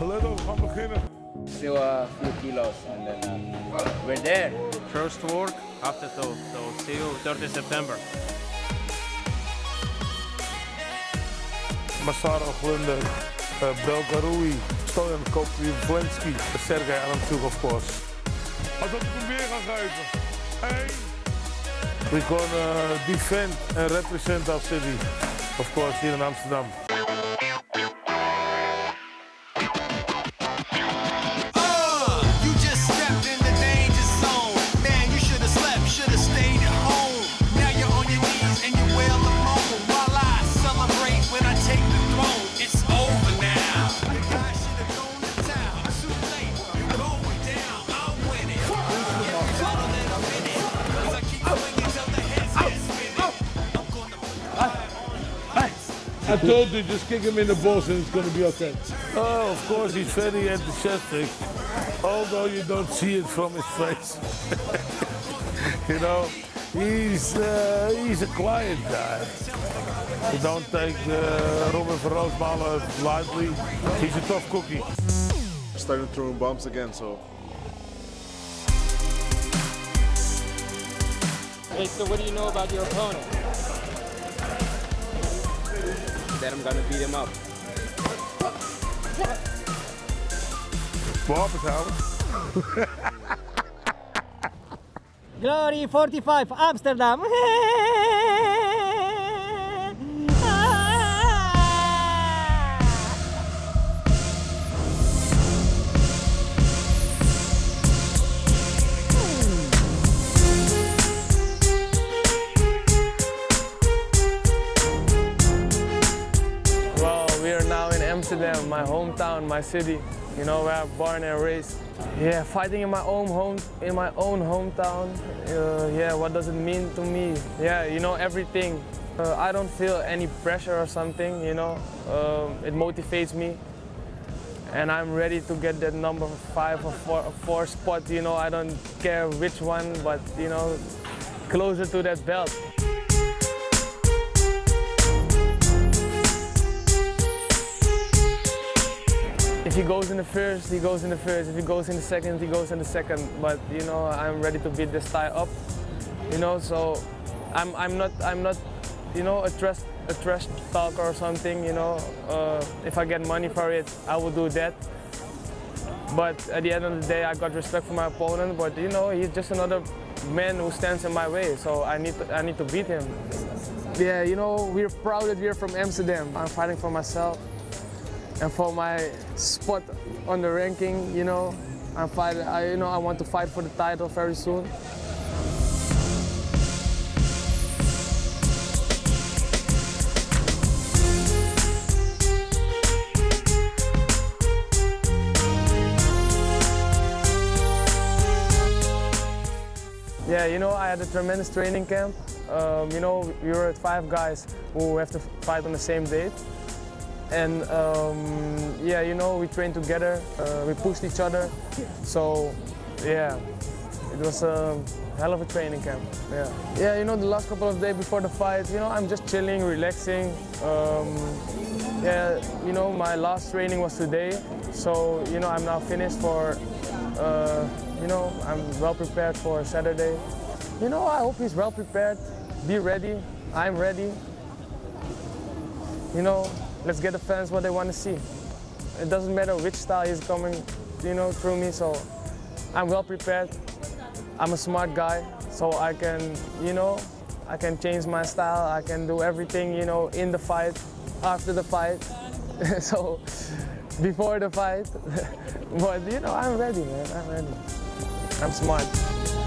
Let us come beginnen. Still a few kilos and then we're there. First work after tow, so see you 30 September. Massaro Glunder, Belgaroui, Stojan Kovilvlensky, Sergei Arantzouk, of course. Als dat ik hem weer ga geven. Hey. We gonna defend and represent our city, of course, here in Amsterdam. I told you, just kick him in the balls and it's going to be okay. Oh, of course, he's very enthusiastic, although you don't see it from his face. You know, he's a quiet guy. You don't take Robert Verhofstadt lightly. He's a tough cookie. Started throwing bombs again, so... Hey, so what do you know about your opponent? That I'm gonna beat him up. Glory 45, Amsterdam. Amsterdam, my hometown, my city, you know, where I was born and raised. Yeah, fighting in my own home, in my own hometown. Yeah, what does it mean to me? Yeah, you know, everything. I don't feel any pressure or something, you know. It motivates me, and I'm ready to get that number 5 or 4 spot. You know, I don't care which one, but you know, closer to that belt. If he goes in the first, he goes in the first. If he goes in the second, he goes in the second. But you know, I'm ready to beat this tie up. You know, so I'm not, you know, a trash talker or something. You know, if I get money for it, I will do that. But at the end of the day, I got respect for my opponent. But you know, he's just another man who stands in my way. So I need to beat him. Yeah, you know, we're proud that we're from Amsterdam. I'm fighting for myself. And for my spot on the ranking, you know, I want to fight for the title very soon. Yeah, you know, I had a tremendous training camp. You know, we were 5 guys who have to fight on the same date. And yeah, you know, we trained together, we pushed each other, so yeah, it was a hell of a training camp. Yeah, yeah, you know, the last couple of days before the fight, you know, I'm just chilling, relaxing. Yeah, you know, my last training was today, so you know, I'm now finished for, you know, I'm well prepared for Saturday. You know, I hope he's well prepared. Be ready. I'm ready. You know. Let's get the fans what they want to see. It doesn't matter which style is coming, you know, through me, so I'm well prepared. I'm a smart guy, so I can, you know, I can change my style, I can do everything, you know, in the fight, after the fight, so before the fight. But, you know, I'm ready, man, I'm ready. I'm smart.